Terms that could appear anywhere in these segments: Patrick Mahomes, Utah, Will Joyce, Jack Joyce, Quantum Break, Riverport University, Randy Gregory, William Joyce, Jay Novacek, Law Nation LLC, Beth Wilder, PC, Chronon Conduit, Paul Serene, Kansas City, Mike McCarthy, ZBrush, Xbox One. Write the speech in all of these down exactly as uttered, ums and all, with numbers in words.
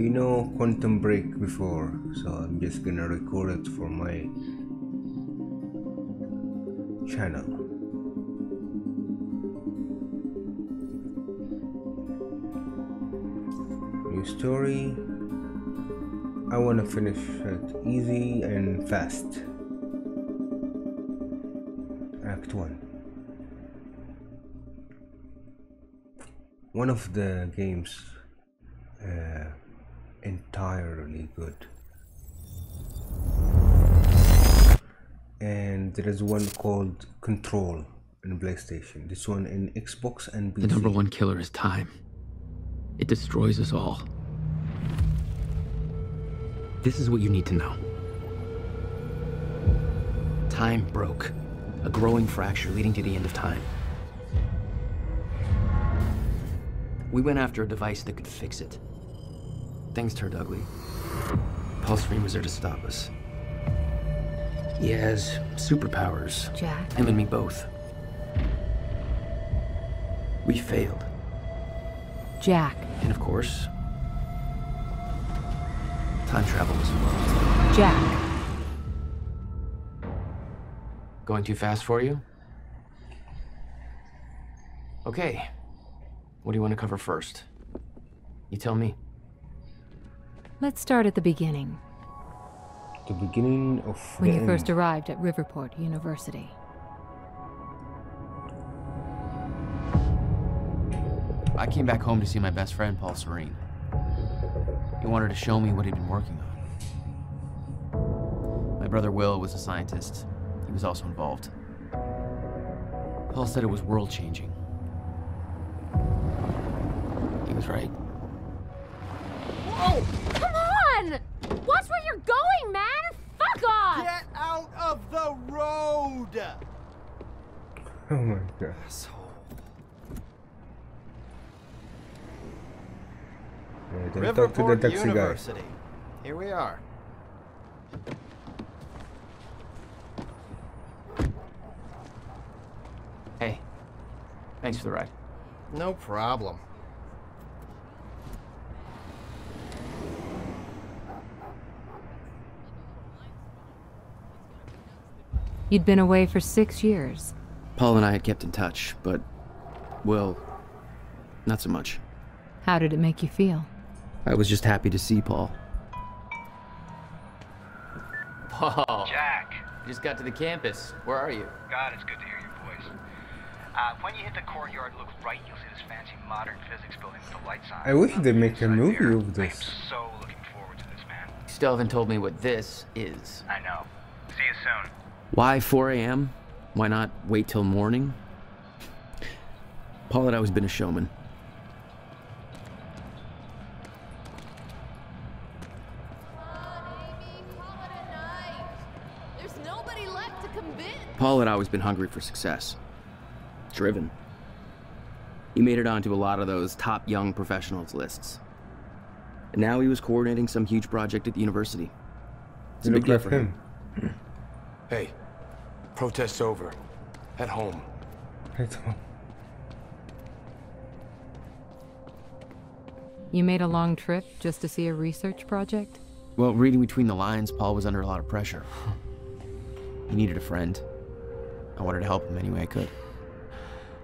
we know Quantum Break before, so I'm just gonna record it for my channel. New story. I wanna finish it easy and fast. Act one. One of the games uh, entirely good, and there is one called Control in PlayStation, this one in Xbox and P C. The number one killer is time. It destroys us all. This is what you need to know. Time broke, a growing fracture leading to the end of time. We went after a device that could fix it. Things turned ugly. Paul Serene was there to stop us. He has superpowers. Jack? Him and me both. We failed. Jack. And of course, time travel was involved. Jack. Going too fast for you? Okay. What do you want to cover first? You tell me. Let's start at the beginning. The beginning of when you first arrived at Riverport University. I came back home to see my best friend, Paul Serene. He wanted to show me what he'd been working on. My brother Will was a scientist. He was also involved. Paul said it was world-changing. He was right. Whoa! Come on! Watch where you're going, man! Fuck off! Get out of the road! Oh my god. Asshole. Yeah, Riverport University. Guy. Here we are. Hey. Thanks for the ride. No problem. You'd been away for six years. Paul and I had kept in touch, but, well, not so much. How did it make you feel? I was just happy to see Paul. Paul! Jack! You just got to the campus. Where are you? God, it's good to hear your voice. Uh, when you hit the courtyard, look right, you'll see this fancy modern physics building with the lights on. I wish they'd make a movie of this. I'm so looking forward to this, man. You still haven't told me what this is. I know. See you soon. Why four A M? Why not wait till morning? Paul had always been a showman. Come on, Amy. Call it a night. There's nobody left to convince. Paul had always been hungry for success. Driven. He made it onto a lot of those top young professionals lists. And now he was coordinating some huge project at the university. It's a big deal for him. Hey. Protest's over. At home. At home. You made a long trip just to see a research project? Well, reading between the lines, Paul was under a lot of pressure. He needed a friend. I wanted to help him any way I could.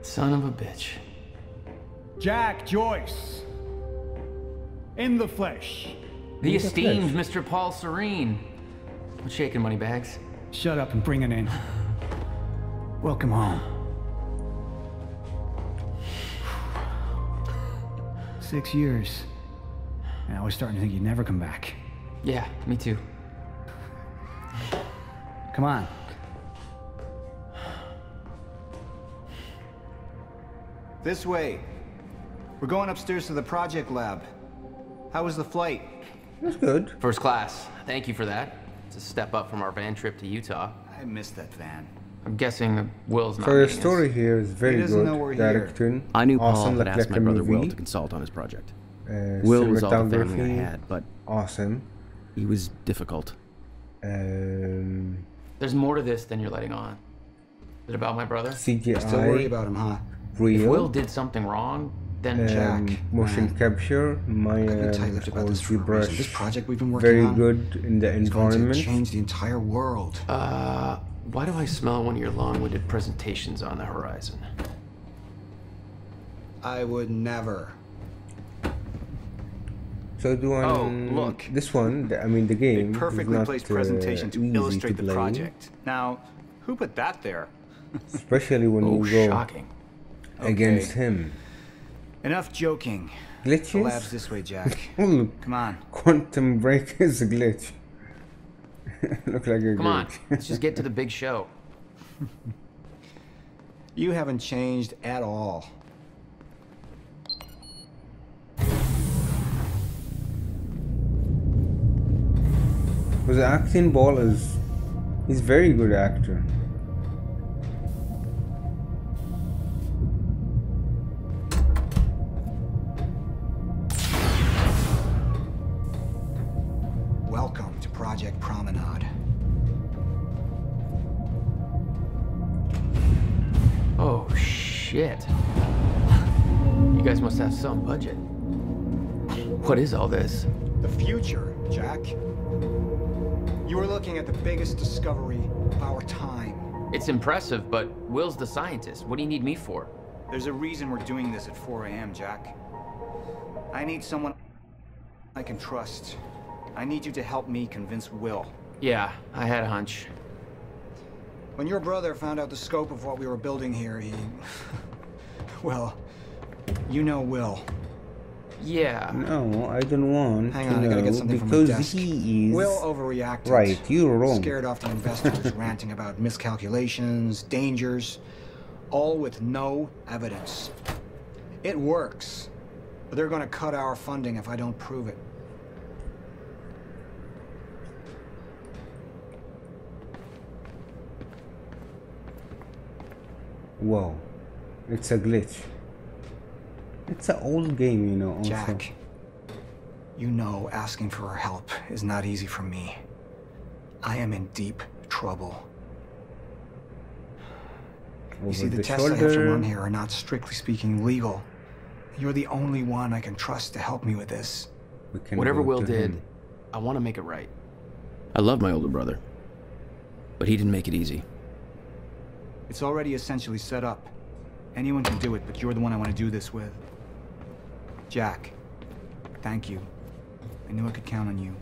Son of a bitch. Jack Joyce. In the flesh. The In esteemed the flesh. Mister Paul Serene. What's shaking, money bags? Shut up and bring it in. Welcome home. Six years. And I was starting to think you'd never come back. Yeah, me too. Come on. This way. We're going upstairs to the project lab. How was the flight? It was good. First class. Thank you for that. It's a step up from our van trip to Utah. I missed that van. I'm guessing Will's not. So the story here is very good. Direction. I knew Paul had asked my brother Will to consult on his project. Will was all the family I had, but awesome. He was difficult. Um, There's more to this than you're letting on. Is it about my brother? C G I. Still worry about him, huh? If Will did something wrong, Then Jack, um, motion man, capture. My uh, ZBrush. This project we've been working very on, good in the environment. Going to change the entire world. Uh, why do I smell one of your long-winded presentations on the horizon? I would never. So do I? Oh, look! This one, I mean, the game. A perfectly placed presentation uh, to illustrate to the project. Now, who put that there? Especially when oh, you go shocking. against okay. him. Enough joking. Glitches? The lab's this way, Jack. Come on. Quantum Break is a glitch. Look like a Come glitch. on. Let's just get to the big show. You haven't changed at all. Because the acting ball is... He's very good actor. Welcome to Project Promenade. Oh shit. You guys must have some budget. What is all this? The future, Jack. You are looking at the biggest discovery of our time. It's impressive, but Will's the scientist. What do you need me for? There's a reason we're doing this at four A M, Jack. I need someone I can trust. I need you to help me convince Will. Yeah, I had a hunch. When your brother found out the scope of what we were building here, he... well, you know Will. Yeah. No, I don't want Hang on, to know I gotta get something because from desk. he is Will overreacted. Right, you're wrong. Scared off the investors, ranting about miscalculations, dangers, all with no evidence. It works, but they're gonna cut our funding if I don't prove it. Whoa, it's a glitch. It's an old game, you know, also. Jack, you know asking for her help is not easy for me. I am in deep trouble. Over you see, the, the tests shoulder. I have to run here are not, strictly speaking, legal. You're the only one I can trust to help me with this. We can Whatever Will did, him. I want to make it right. I love my older brother, but he didn't make it easy. It's already essentially set up. Anyone can do it, but you're the one I want to do this with. Jack, thank you. I knew I could count on you.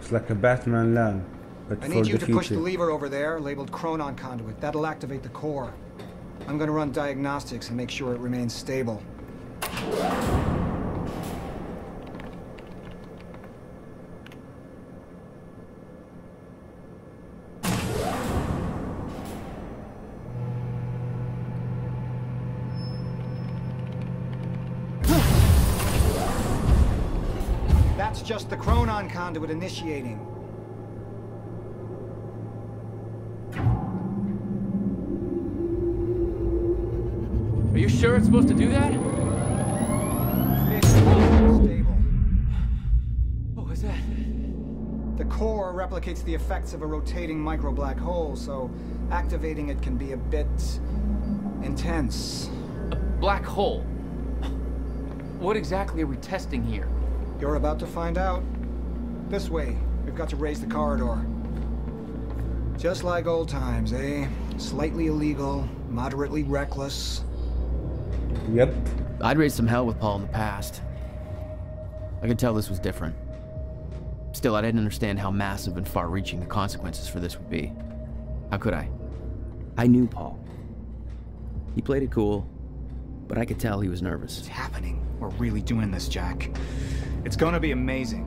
It's like a Batman land, but for the future. I need you to push the lever over there, labeled Chronon Conduit. That'll activate the core. I'm going to run diagnostics and make sure it remains stable. That's just the Chronon Conduit initiating. Are you sure it's supposed to do that? Stable. What was that? The core replicates the effects of a rotating micro black hole, so activating it can be a bit intense. A black hole? What exactly are we testing here? You're about to find out. This way, we've got to raise the corridor. Just like old times, eh? Slightly illegal, moderately reckless. Yep. I'd raised some hell with Paul in the past. I could tell this was different. Still, I didn't understand how massive and far-reaching the consequences for this would be. How could I? I knew Paul. He played it cool, but I could tell he was nervous. It's happening. We're really doing this, Jack. It's gonna be amazing.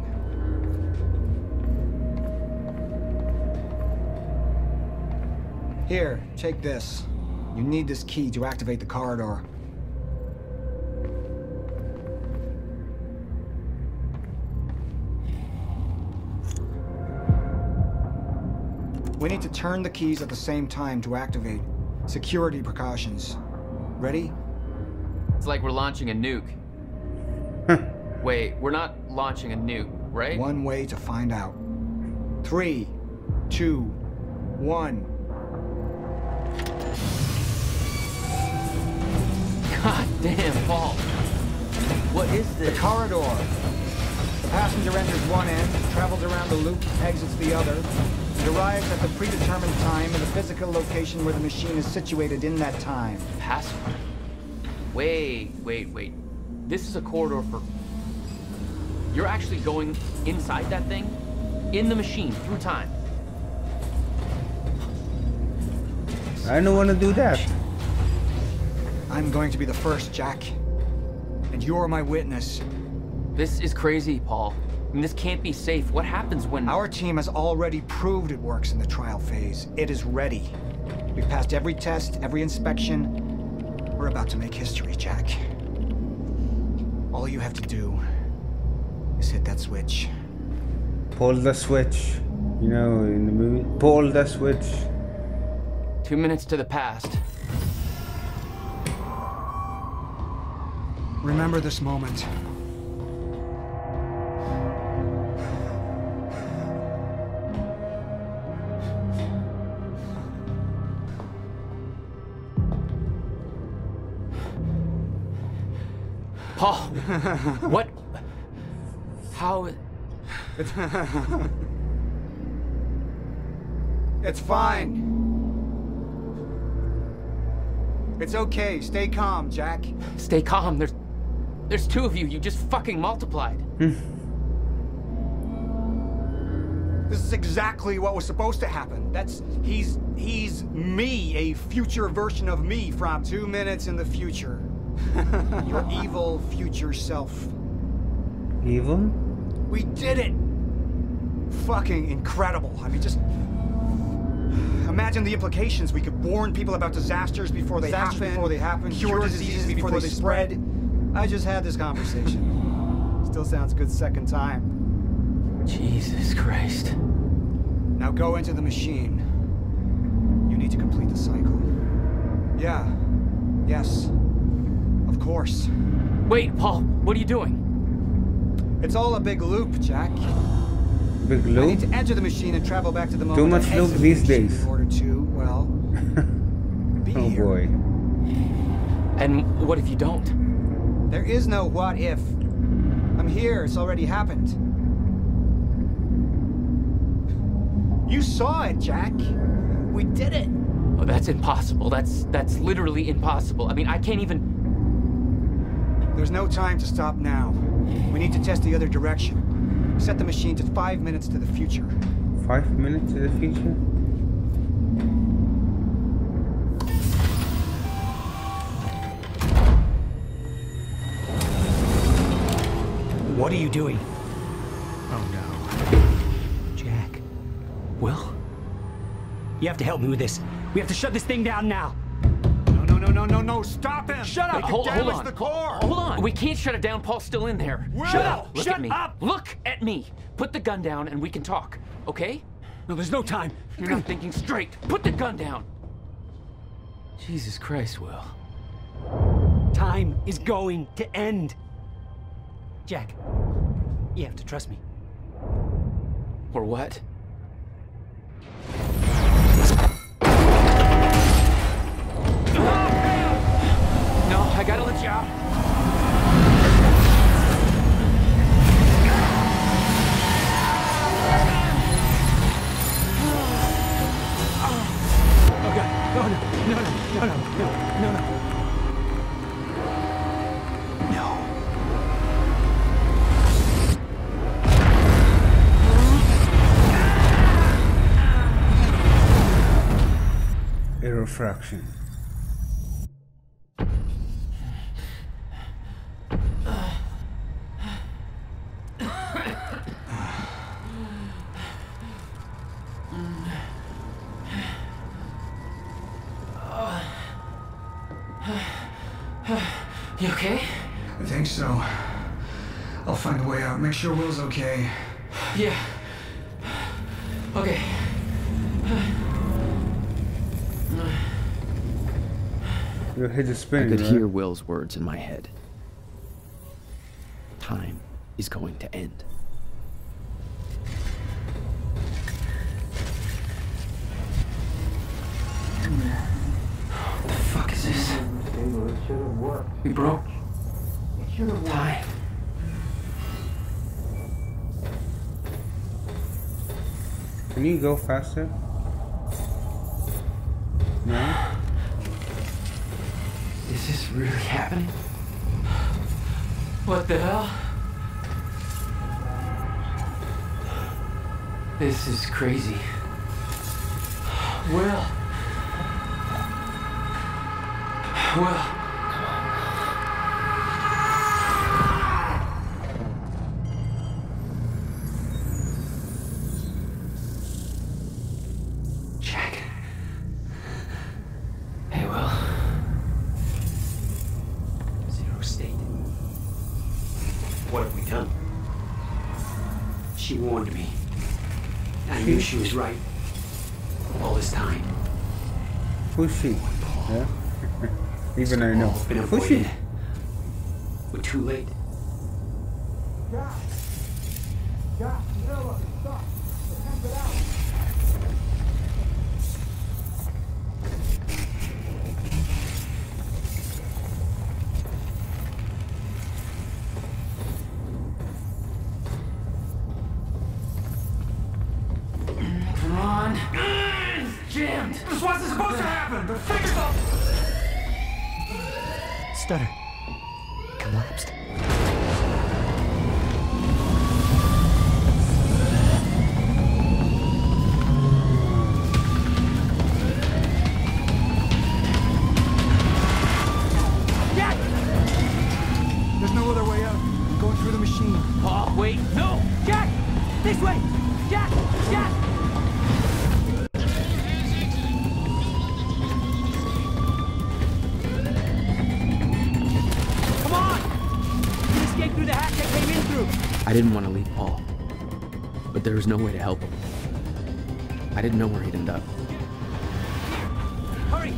Here, take this. You need this key to activate the corridor. We need to turn the keys at the same time to activate. Security precautions. Ready? It's like we're launching a nuke. Wait, we're not launching a nuke, right? One way to find out. Three, two, one. God damn, Paul. What is this? The corridor. The passenger enters one end, travels around the loop, exits the other, and arrives at the predetermined time in the physical location where the machine is situated in that time. Password? Wait, wait, wait. This is a corridor for... You're actually going inside that thing? In the machine, through time. I don't want to do that. I'm going to be the first, Jack. And you're my witness. This is crazy, Paul. I mean, this can't be safe. What happens when... Our team has already proved it works in the trial phase. It is ready. We've passed every test, every inspection. We're about to make history, Jack. All you have to do is hit that switch. Pull the switch. You know, in the movie. Pull the switch. Two minutes to the past. Remember this moment. Paul, what? How? It's, it's fine. It's okay. Stay calm, Jack. Stay calm. There's. There's two of you, you just fucking multiplied. This is exactly what was supposed to happen. That's, he's, he's me, a future version of me from two minutes in the future. Your evil future self. Evil? We did it! Fucking incredible. I mean, just... Imagine the implications. We could warn people about disasters before they disasters happen. Before they happen. Cure, cure diseases, diseases before, before they, they spread. spread. I just had this conversation. Still sounds good second time. Jesus Christ. Now go into the machine. You need to complete the cycle. Yeah. Yes. Of course. Wait, Paul, what are you doing? It's all a big loop, Jack. Big loop? I need to enter the machine and travel back to the moment. Too much loop these days. In order to, well, be oh here. Boy. And what if you don't? There is no what if. I'm here, it's already happened. You saw it, Jack. We did it. Oh, that's impossible. That's that's literally impossible. I mean, I can't even... There's no time to stop now. We need to test the other direction. Set the machine to five minutes to the future. Five minutes to the future? What are you doing? Oh no. Jack. Will? You have to help me with this. We have to shut this thing down now. No, no, no, no, no, no. Stop him! Shut up! Hold on. Damage the core. Hold on. We can't shut it down. Paul's still in there. Will. Shut up! Look at me. Shut up! Look at me. Put the gun down and we can talk. Okay? No, there's no time. You're not thinking straight. Put the gun down. Jesus Christ, Will. Time is going to end. Jack, you have to trust me. Or what? No, I gotta let you out. Oh God, no, no, no, no, no, no, no, no. Fraction. You okay? I think so. I'll find a way out. Make sure Will's okay. Yeah. Okay. Your head is spinning, I could right? hear Will's words in my head. Time is going to end. What the fuck is this? It should have worked. We broke. It should have worked. Time. Can you go faster? No? Is this really happening? What the hell? This is crazy. Will. Will. Jack. Hey, Will. Zero state. What have we done? She warned me. I knew she was right. All this time. Who's she? Yeah. Even though I know. Who's she? We're too late. Jack. Jack, no, stop. Hand it out. Stutter. Collapsed. Jack! There's no other way out. I'm going through the machine. Oh, wait. No! Jack! This way! Jack! Jack! I didn't want to leave Paul, but there was no way to help him. I didn't know where he'd end up. Hurry!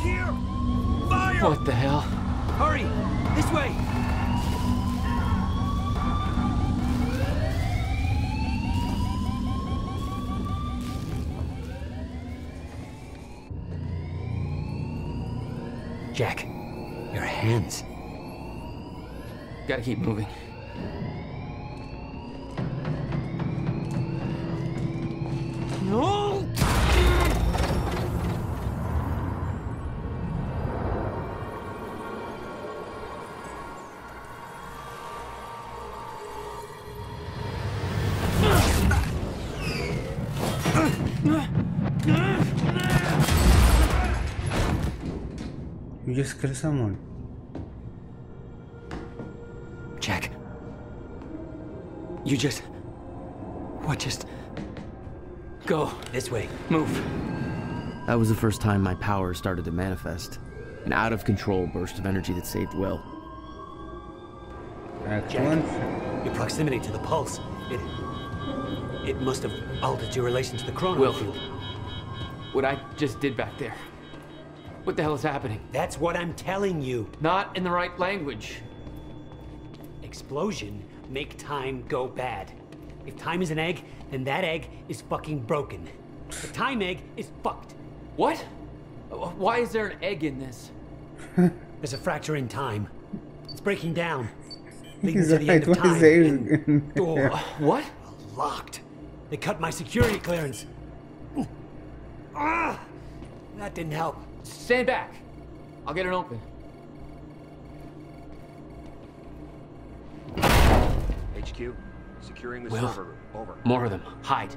Here! Fire! What the hell? Hurry! This way! Jack, your hands. Gotta keep moving. No! You just killed someone. Jack. You just... What just... Go. This way. Move. That was the first time my power started to manifest. An out-of-control burst of energy that saved Will. Excellent. Jack, your proximity to the pulse. It... It must have altered your relation to the chrono field. Will, what I just did back there. What the hell is happening? That's what I'm telling you. Not in the right language. Explosion make time go bad. If time is an egg, then that egg is fucking broken. The time egg is fucked. What? Why is there an egg in this? There's a fracture in time. It's breaking down. Leading to the end of time. And door. What? Locked. They cut my security clearance. Ah! That didn't help. Stand back. I'll get it open. H Q, securing the server room. Over. More of them. Hide.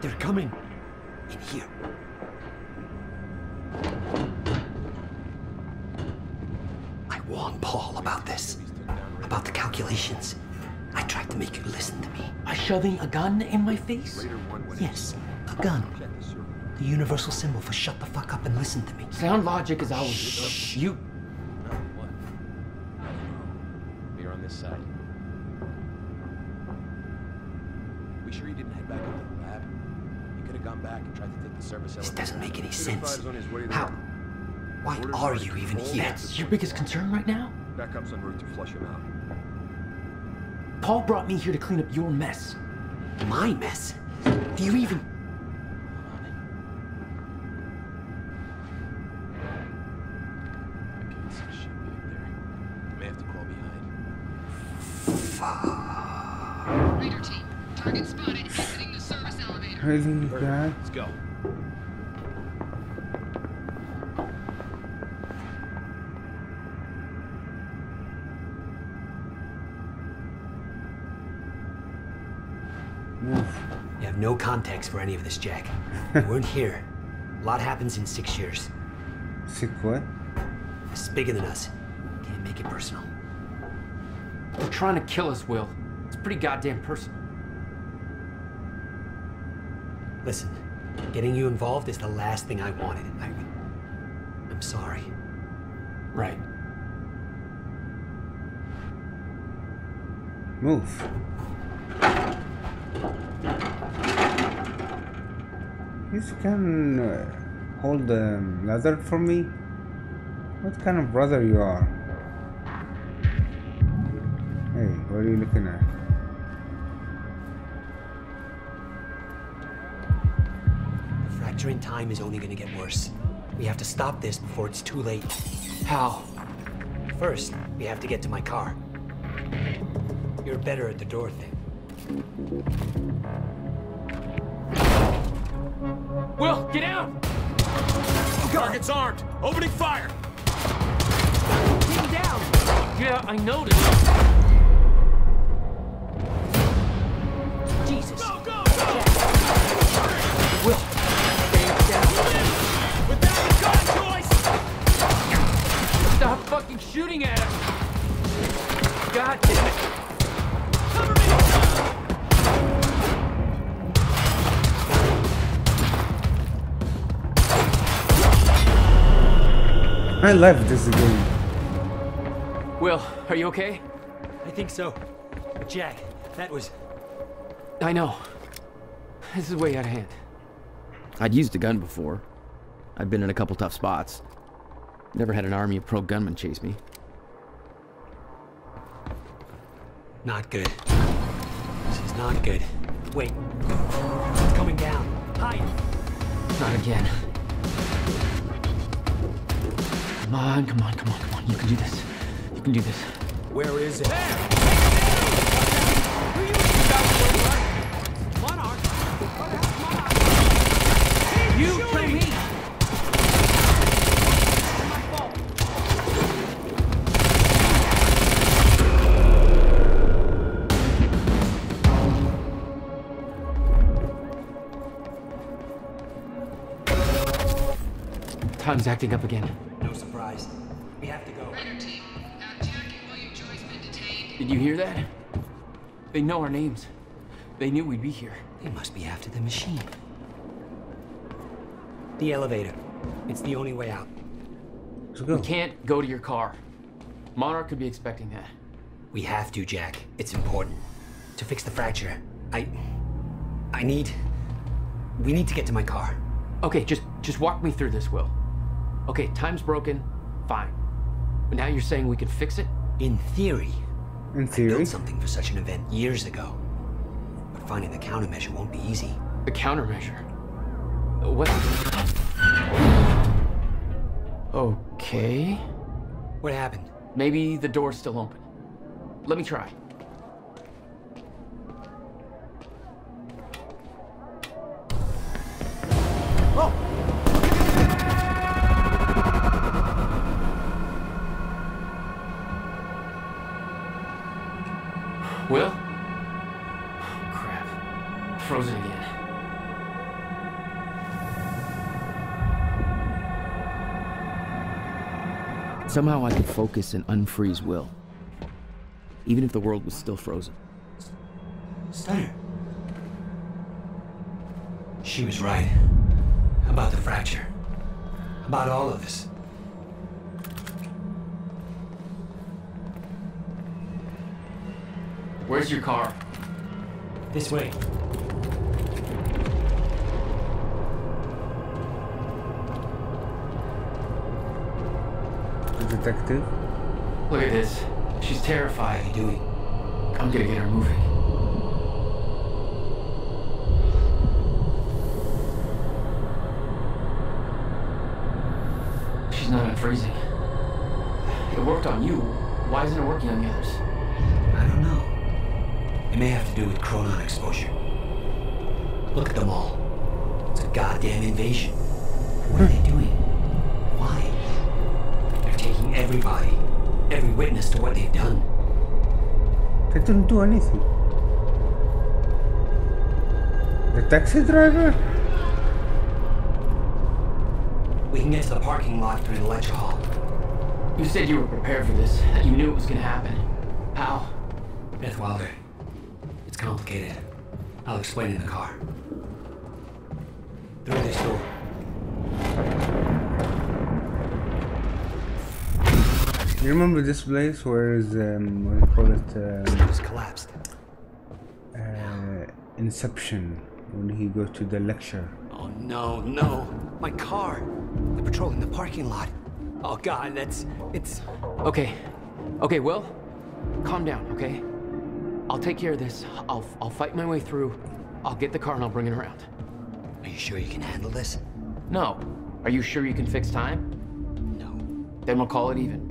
They're coming. In here. I warned Paul about this. About the calculations. I tried to make you listen to me. Are shoving a gun in my face? Yes, a gun. The universal symbol for shut the fuck up and listen to me. Sound logic is always... Shh. You... this side. We sure he didn't head back up to the lab? He could have gone back and tried to take the service elevator. This doesn't make any sense. How? Why are you even here? That's your biggest concern right now? Backup's en route to flush him out. Paul brought me here to clean up your mess. My mess? Do you even... That. Let's go. You have no context for any of this, Jack. You weren't here. A lot happens in six years. Six what? It's bigger than us. Can't make it personal. They're trying to kill us, Will. It's pretty goddamn personal. Listen, getting you involved is the last thing I wanted. I, I'm sorry. Right. Move. You can uh, hold the ladder for me? What kind of brother you are? Hey, what are you looking at? Fracturing time is only going to get worse. We have to stop this before it's too late. How? First, we have to get to my car. You're better at the door thing. Will, get out! Oh, target's armed. Opening fire. Take him down. Yeah, I noticed. Jesus. Go, go, go! Will. Stop fucking shooting at him! God damn it! Cover me! I love this game. Will, are you okay? I think so. Jack, that was... I know. This is way out of hand. I'd used a gun before. I've been in a couple tough spots. Never had an army of pro gunmen chase me. Not good. She's not good. Wait. It's coming down. Hide. Not again. Come on, come on, come on, come on. You can do this. You can do this. Where is it? There! Who you think about? Monarch! Monarch! You kill me! Time's acting up again. No surprise. We have to go. Raider team, now Jack and William Joyce been detained. Did you hear that? They know our names. They knew we'd be here. They must be after the machine. The elevator. It's the only way out. Let's go. We can't go to your car. Monarch could be expecting that. We have to, Jack. It's important. To fix the fracture. I... I need... We need to get to my car. Okay, just, just walk me through this, Will. Okay, time's broken, fine. But now you're saying we could fix it? In theory. In theory? I built something for such an event years ago. But finding the countermeasure won't be easy. The countermeasure? What? Okay. What happened? Maybe the door's still open. Let me try. Will? Oh, crap. Frozen again. Somehow I could focus and unfreeze Will. Even if the world was still frozen. Stunner. She was right. About the fracture. About all of this. Where's your car? This way. The detective? Look at this. She's terrified. What are you doing? I'm gonna get her moving. She's not unfreezing. It worked on you. Why isn't it working on the others? I don't know. It may have to do with chronon exposure. Look at them all. It's a goddamn invasion. What are they doing? Why? They're taking everybody, every witness to what they've done. They didn't do anything. The taxi driver? We can get to the parking lot through the lecture hall. You said you were prepared for this, that you knew it was gonna happen. How? Beth Wilder. It's complicated. I'll explain in the car. Through this door. You remember this place where is, um, what do you call it? Um, it was collapsed. Uh, Inception, when he go to the lecture. Oh no, no. My car. They're patrolling the parking lot. Oh God, that's, it's... Okay, okay, Will, calm down, okay? I'll take care of this. I'll, I'll fight my way through. I'll get the car and I'll bring it around. Are you sure you can handle this? No. Are you sure you can fix time? No. Then we'll call it even.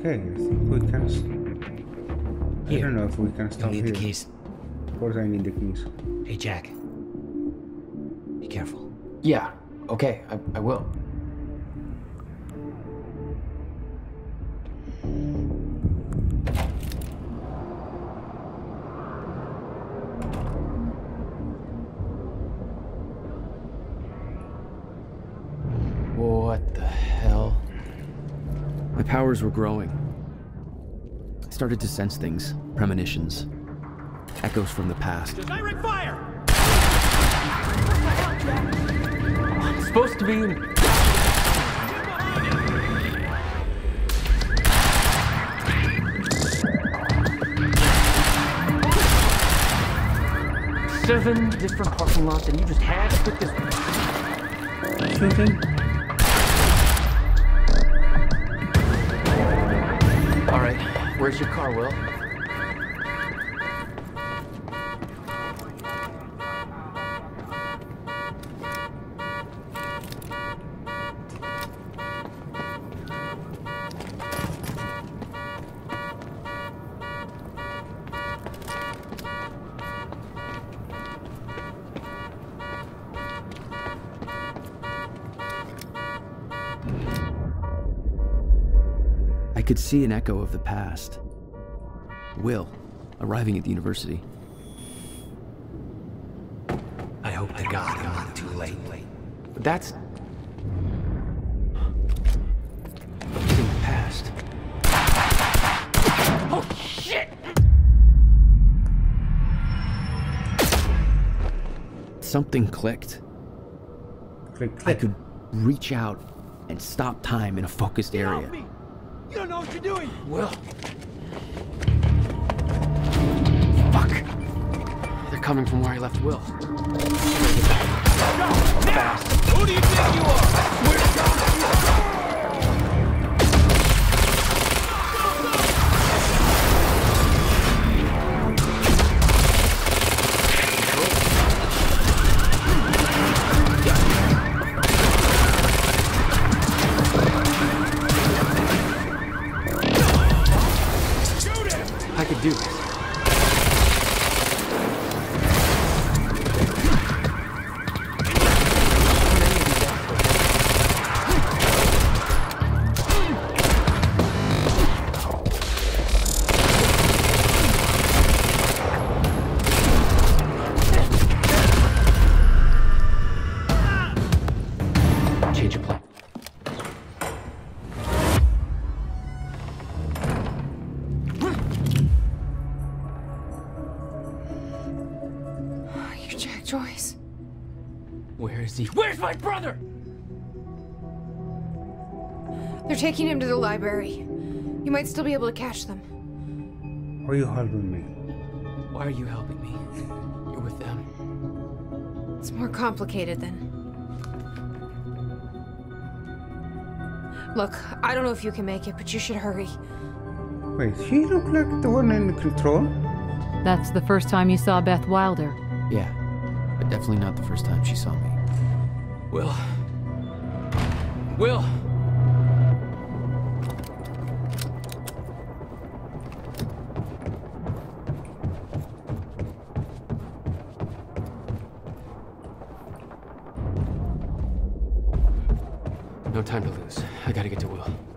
Okay, I think we can... St here. I don't know if we can stop here. You need the keys. Of course I need the keys. Hey, Jack. Be careful. Yeah, okay, I, I will. Powers were growing. I started to sense things, premonitions, echoes from the past. Direct fire! What the hell, Jack? I'm supposed to be in... Seven different parking lots, and you just had to put this... Something? Where's your car, Will? I could see an echo of the past. Will, arriving at the university. I hope to God I'm not too late. That's... in the past. Oh, shit! Something clicked. Click, click. I could reach out and stop time in a focused area. You don't know what you're doing! Will. Fuck. They're coming from where I left Will. Fast. Who do you think you are? Where's Joyce? Where is he? Where's my brother? They're taking him to the library. You might still be able to catch them. Are you helping me? Why are you helping me? You're with them. It's more complicated than... Look, I don't know if you can make it, but you should hurry. Wait, she looked like the one in the control? That's the first time you saw Beth Wilder. Yeah, but definitely not the first time she saw me. Will. Will! No time to lose. I gotta get to Will.